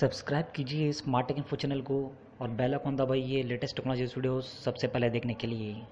Subscribe कीजिए smart take info channel को और बेल आइकन दबाइए लेटेस्ट टेक्नोलॉजी वीडियोस सबसे पहले देखने के लिए।